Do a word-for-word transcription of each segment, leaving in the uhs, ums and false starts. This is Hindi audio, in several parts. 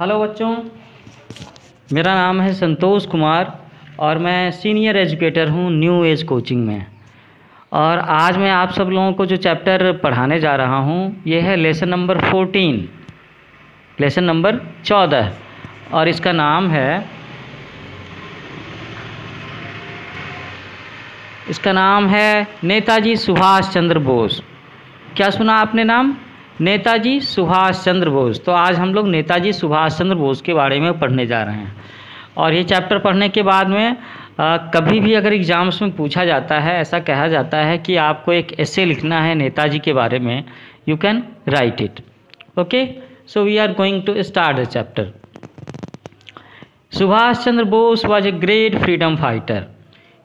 हेलो बच्चों, मेरा नाम है संतोष कुमार और मैं सीनियर एजुकेटर हूँ न्यू एज कोचिंग में। और आज मैं आप सब लोगों को जो चैप्टर पढ़ाने जा रहा हूँ ये है lesson number fourteen, lesson number चौदह, और इसका नाम है इसका नाम है नेताजी सुभाष चंद्र बोस। क्या सुना आपने नाम? नेताजी सुभाष चंद्र बोस। तो आज हम लोग नेताजी सुभाष चंद्र बोस के बारे में पढ़ने जा रहे हैं। और ये चैप्टर पढ़ने के बाद में आ, कभी भी अगर एग्ज़ाम्स में पूछा जाता है, ऐसा कहा जाता है कि आपको एक एसे लिखना है नेताजी के बारे में, you can write it. Okay, so we are going to start the chapter. Subhash Chandra Bose was a great freedom fighter,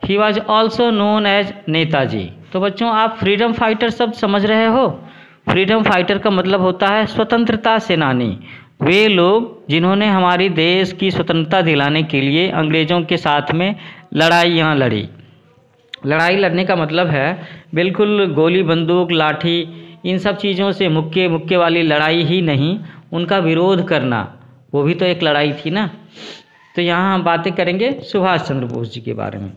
he was also known as Netaji. तो बच्चों, आप फ्रीडम फाइटर शब्द समझ रहे हो? फ्रीडम फाइटर का मतलब होता है स्वतंत्रता सेनानी, वे लोग जिन्होंने हमारी देश की स्वतंत्रता दिलाने के लिए अंग्रेज़ों के साथ में लड़ाई यहाँ लड़ी। लड़ाई लड़ने का मतलब है बिल्कुल गोली बंदूक लाठी इन सब चीज़ों से मुक्के मुक्के वाली लड़ाई ही नहीं, उनका विरोध करना, वो भी तो एक लड़ाई थी ना। तो यहाँ हम बातें करेंगे सुभाष चंद्र बोस जी के बारे में।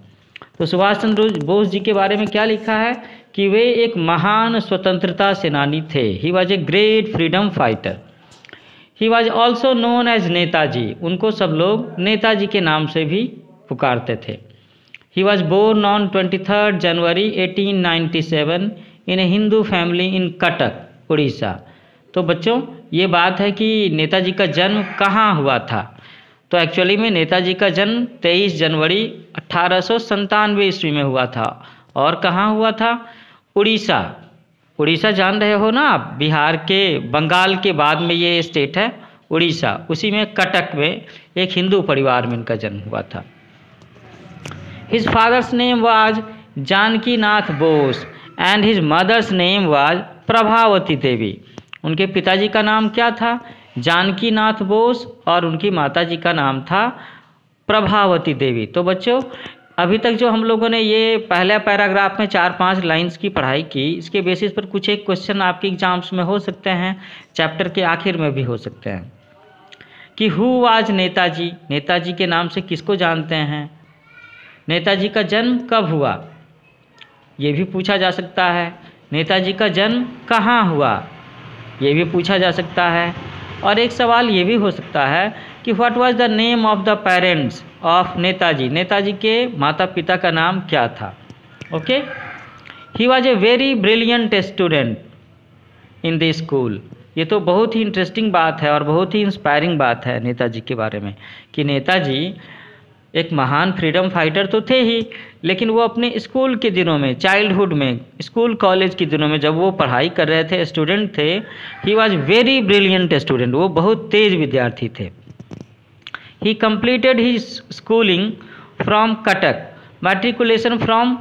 तो सुभाष चंद्र बोस जी के बारे में क्या लिखा है कि वे एक महान स्वतंत्रता सेनानी थे। He was a great freedom fighter, he was also known as Netaji. उनको सब लोग नेताजी के नाम से भी पुकारते थे। He was born on twenty third January eighteen ninety seven in a Hindu family in Cuttack, Orissa. तो बच्चों, ये बात है कि नेताजी का जन्म कहाँ हुआ था। तो एक्चुअली में नेताजी का जन्म तेईस जनवरी अट्ठारह सौ संतानवे ईस्वी में हुआ था। और कहाँ हुआ था? उड़ीसा। उड़ीसा जान रहे हो ना आप, बिहार के बंगाल के बाद में ये स्टेट है उड़ीसा, उसी में कटक में एक हिंदू परिवार में इनका जन्म हुआ था। His father's name was Janakinath Bose and his mother's name was Prabhavati Devi. उनके पिताजी का नाम क्या था? जानकीनाथ बोस, और उनकी माताजी का नाम था प्रभावती देवी। तो बच्चों, अभी तक जो हम लोगों ने ये पहले पैराग्राफ में चार पांच लाइंस की पढ़ाई की, इसके बेसिस पर कुछ एक क्वेश्चन आपके एग्जाम्स में हो सकते हैं, चैप्टर के आखिर में भी हो सकते हैं, कि हु वाज नेताजी, नेताजी के नाम से किसको जानते हैं, नेताजी का जन्म कब हुआ, ये भी पूछा जा सकता है, नेताजी का जन्म कहाँ हुआ, ये भी पूछा जा सकता है। और एक सवाल ये भी हो सकता है कि what was the name of the parents of Netaji, Netaji के माता पिता का नाम क्या था। Okay, he was a very brilliant student in the school. ये तो बहुत ही इंटरेस्टिंग बात है और बहुत ही इंस्पायरिंग बात है नेताजी के बारे में, कि नेताजी एक महान फ्रीडम फाइटर तो थे ही, लेकिन वो अपने स्कूल के दिनों में, चाइल्डहुड में, स्कूल कॉलेज के दिनों में जब वो पढ़ाई कर रहे थे, स्टूडेंट थे, he was very brilliant student, वो बहुत तेज विद्यार्थी थे। He completed his schooling from Cuttack, matriculation from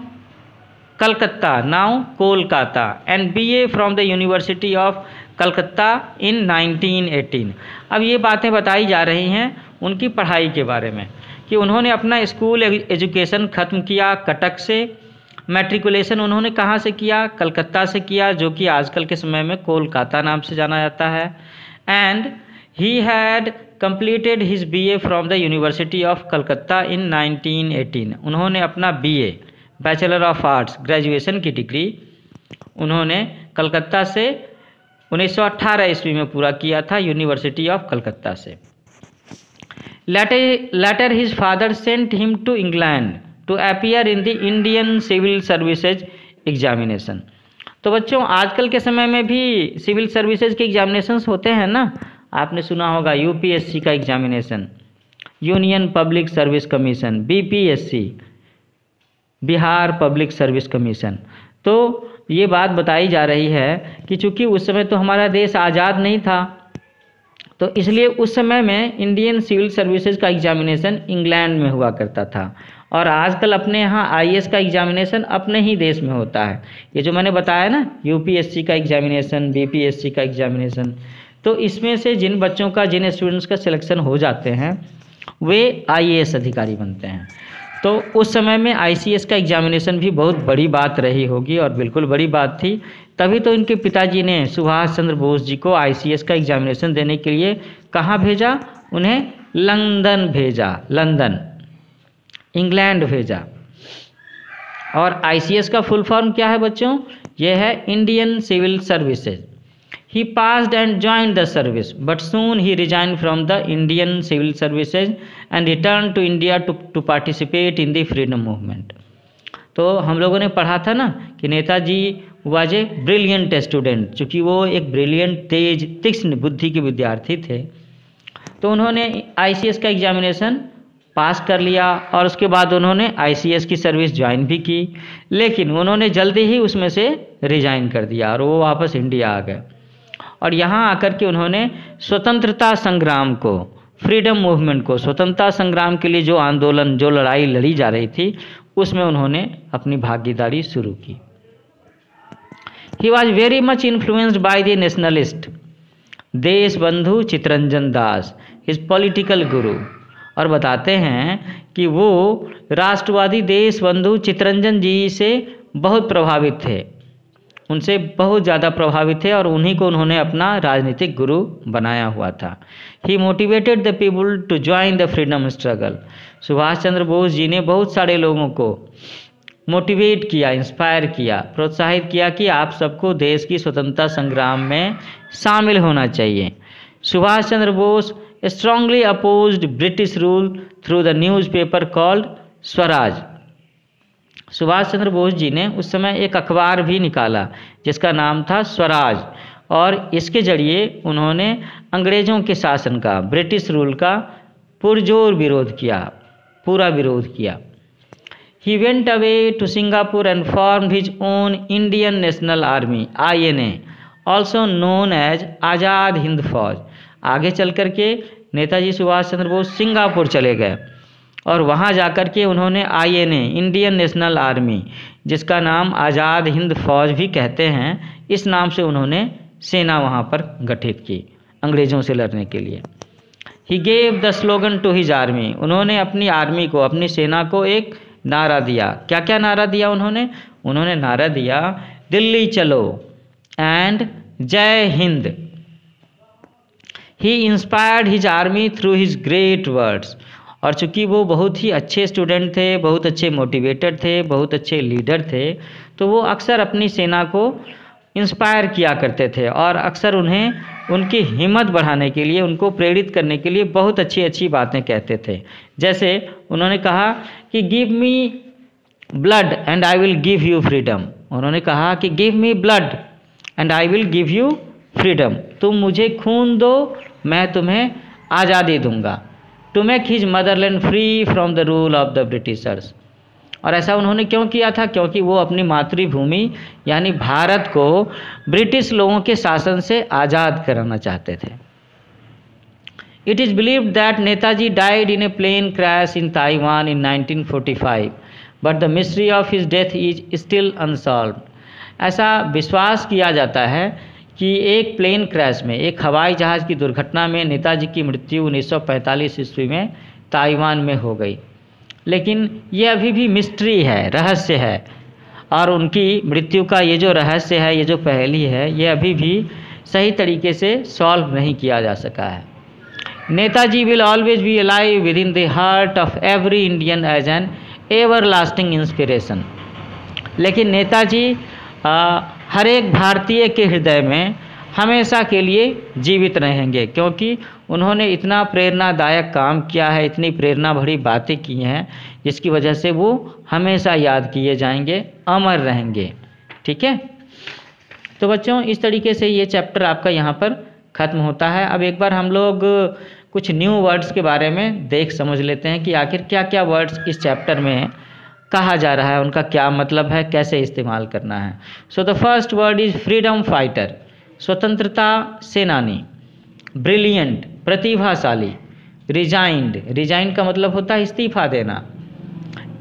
Calcutta, now Kolkata, and BA from the university of Calcutta in nineteen eighteen. अब ये बातें बताई जा रही हैं उनकी पढ़ाई के बारे में, कि उन्होंने अपना स्कूल एजुकेशन ख़त्म किया कटक से, मैट्रिकुलेशन उन्होंने कहाँ से किया? कलकत्ता से किया, जो कि आजकल के समय में कोलकाता नाम से जाना जाता है। And he had completed his BA from the university of Calcutta in nineteen eighteen. उन्होंने अपना BA, bachelor of arts, graduation की डिग्री उन्होंने कलकत्ता से उन्नीस सौ अट्ठारह ईस्वी में पूरा किया था, यूनिवर्सिटी ऑफ कलकत्ता से। Later, later his father sent him to England to appear in the Indian Civil Services Examination। तो बच्चों, आजकल के समय में भी सिविल सर्विसेज के एग्जामिनेशंस होते हैं ना, आपने सुना होगा यूपीएससी का examination, union public service commission, BPSC, Bihar public service commission. तो ये बात बताई जा रही है कि चूँकि उस समय तो हमारा देश आज़ाद नहीं था, तो इसलिए उस समय में इंडियन सिविल सर्विसेज का एग्जामिनेशन इंग्लैंड में हुआ करता था। और आजकल अपने यहाँ आईएएस का एग्जामिनेशन अपने ही देश में होता है। ये जो मैंने बताया ना, यूपीएससी का एग्जामिनेशन, बीपीएससी का एग्जामिनेशन, तो इसमें से जिन बच्चों का, जिन स्टूडेंट्स का सिलेक्शन हो जाते हैं वे आईएएस अधिकारी बनते हैं। तो उस समय में आईसीएस का एग्जामिनेशन भी बहुत बड़ी बात रही होगी, और बिल्कुल बड़ी बात थी। तभी तो इनके पिताजी ने सुभाष चंद्र बोस जी को आईसीएस का एग्जामिनेशन देने के लिए कहाँ भेजा? उन्हें लंदन भेजा, लंदन इंग्लैंड भेजा। और आईसीएस का फुल फॉर्म क्या है बच्चों? यह है Indian civil services. He passed and join the service but soon he resign from the Indian civil services and return to India to to participate in the freedom movement. तो हम लोगों ने पढ़ा था ना कि Netaji was a brilliant student, चूँकि वो एक ब्रिलियंट, तेज, तीक्ष्ण बुद्धि के विद्यार्थी थे। तो उन्होंने आईसीएस का एग्जामिनेशन पास कर लिया और उसके बाद उन्होंने आईसीएस की सर्विस ज्वाइन भी की, लेकिन उन्होंने जल्दी ही उसमें से रिजाइन कर दिया और वो वापस इंडिया आ गए। और यहाँ आकर के उन्होंने स्वतंत्रता संग्राम को, फ्रीडम मूवमेंट को, स्वतंत्रता संग्राम के लिए जो आंदोलन, जो लड़ाई लड़ी जा रही थी, उसमें उन्होंने अपनी भागीदारी शुरू की। He was very much influenced by the nationalist Deshbandhu Chittaranjan Das, his political guru. और बताते हैं कि वो राष्ट्रवादी देशबंधु चित्तरंजन जी से बहुत प्रभावित थे, उनसे बहुत ज़्यादा प्रभावित थे और उन्हीं को उन्होंने अपना राजनीतिक गुरु बनाया हुआ था। He motivated the people to join the freedom struggle. Subhash Chandra Bose ji ने बहुत सारे लोगों को मोटिवेट किया, इंस्पायर किया, प्रोत्साहित किया कि आप सबको देश की स्वतंत्रता संग्राम में शामिल होना चाहिए। Subhash Chandra Bose strongly opposed British rule through the newspaper called Swaraj. Subhash Chandra Bose ji ने उस समय एक अखबार भी निकाला जिसका नाम था स्वराज, और इसके जरिए उन्होंने अंग्रेज़ों के शासन का, ब्रिटिश रूल का पुरजोर विरोध किया, पूरा विरोध किया। He went away to Singapore and formed his own Indian National Army (I N A), also known as Azad Hind Fauj. आगे चल कर के नेताजी सुभाष चंद्र बोस सिंगापुर चले गए और वहाँ जा कर के उन्होंने I N A, Indian National Army, जिसका नाम आज़ाद हिंद फौज भी कहते हैं, इस नाम से उन्होंने सेना वहाँ पर गठित की अंग्रेज़ों से लड़ने के लिए। He gave the slogan to his army। उन्होंने अपनी आर्मी को, अपनी सेना को एक नारा दिया। क्या क्या नारा दिया उन्होंने? उन्होंने नारा दिया दिल्ली चलो and Jai Hind. He inspired his army through his great words. और चूँकि वो बहुत ही अच्छे स्टूडेंट थे, बहुत अच्छे मोटिवेटर थे, बहुत अच्छे लीडर थे, तो वो अक्सर अपनी सेना को इंस्पायर किया करते थे और अक्सर उन्हें उनकी हिम्मत बढ़ाने के लिए, उनको प्रेरित करने के लिए बहुत अच्छी अच्छी बातें कहते थे। जैसे उन्होंने कहा कि give me blood and I will give you freedom. उन्होंने कहा कि give me blood and I will give you freedom. तुम मुझे खून दो, मैं तुम्हें आज़ादी दूंगा। To make his motherland free from the rule of the Britishers. और ऐसा उन्होंने क्यों किया था? क्योंकि वो अपनी मातृभूमि यानी भारत को ब्रिटिश लोगों के शासन से आज़ाद कराना चाहते थे। It is believed that Netaji died in a plane crash in Taiwan in nineteen forty five but the mystery of his death is still unsolved. ऐसा विश्वास किया जाता है कि एक प्लेन क्रैश में, एक हवाई जहाज़ की दुर्घटना में नेताजी की मृत्यु उन्नीस सौ पैंतालीस ईस्वी में ताइवान में हो गई, लेकिन ये अभी भी मिस्ट्री है, रहस्य है। और उनकी मृत्यु का ये जो रहस्य है, ये जो पहेली है, ये अभी भी सही तरीके से सॉल्व नहीं किया जा सका है। Netaji will always be alive within the heart of every Indian as an everlasting inspiration. लेकिन नेताजी आ, हर एक भारतीय के हृदय में हमेशा के लिए जीवित रहेंगे, क्योंकि उन्होंने इतना प्रेरणादायक काम किया है, इतनी प्रेरणा भरी बातें की हैं, जिसकी वजह से वो हमेशा याद किए जाएंगे, अमर रहेंगे। ठीक है, तो बच्चों इस तरीके से ये चैप्टर आपका यहाँ पर ख़त्म होता है। अब एक बार हम लोग कुछ न्यू वर्ड्स के बारे में देख समझ लेते हैं कि आखिर क्या क्या वर्ड्स इस चैप्टर में कहा जा रहा है, उनका क्या मतलब है, कैसे इस्तेमाल करना है। So the first word is freedom fighter, स्वतंत्रता सेनानी। ब्रिलियंट, प्रतिभाशाली। रिजाइंड, रिजाइंड का मतलब होता है इस्तीफा देना।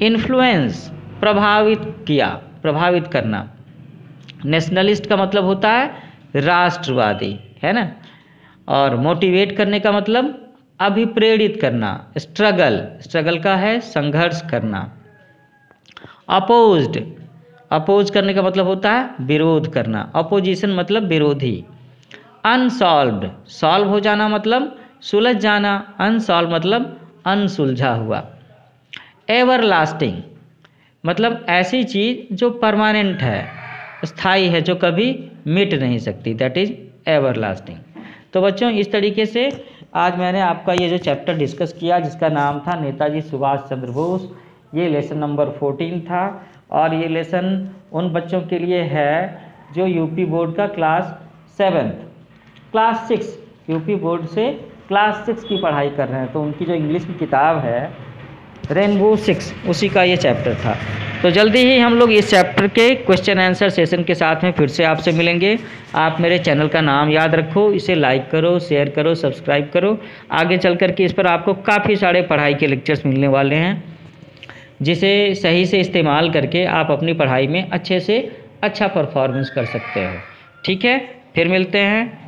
इन्फ्लुएंस, प्रभावित किया, प्रभावित करना। नेशनलिस्ट का मतलब होता है राष्ट्रवादी, है ना। और मोटिवेट करने का मतलब अभिप्रेरित करना। स्ट्रगल, स्ट्रगल का है संघर्ष करना। अपोज्ड, अपोज करने का मतलब होता है विरोध करना। अपोजिशन मतलब विरोधी। अनसॉल्व्ड, सॉल्व हो जाना मतलब सुलझ जाना, अनसॉल्व मतलब अनसुलझा हुआ। एवर लास्टिंग मतलब ऐसी चीज़ जो परमानेंट है, स्थायी है, जो कभी मिट नहीं सकती, दैट इज़ एवर लास्टिंग। तो बच्चों इस तरीके से आज मैंने आपका ये जो चैप्टर डिस्कस किया जिसका नाम था नेताजी सुभाष चंद्र बोस, ये लेसन नंबर फोर्टीन था। और ये लेसन उन बच्चों के लिए है जो यूपी बोर्ड का class seventh, class six UP board से क्लास सिक्स की पढ़ाई कर रहे हैं, तो उनकी जो इंग्लिश की किताब है रेनबो सिक्स, उसी का ये चैप्टर था। तो जल्दी ही हम लोग इस चैप्टर के क्वेश्चन आंसर सेशन के साथ में फिर से आपसे मिलेंगे। आप मेरे चैनल का नाम याद रखो, इसे लाइक करो, शेयर करो, सब्सक्राइब करो। आगे चल कर के इस पर आपको काफ़ी सारे पढ़ाई के लेक्चर्स मिलने वाले हैं जिसे सही से इस्तेमाल करके आप अपनी पढ़ाई में अच्छे से अच्छा परफॉर्मेंस कर सकते हो। ठीक है, फिर मिलते हैं।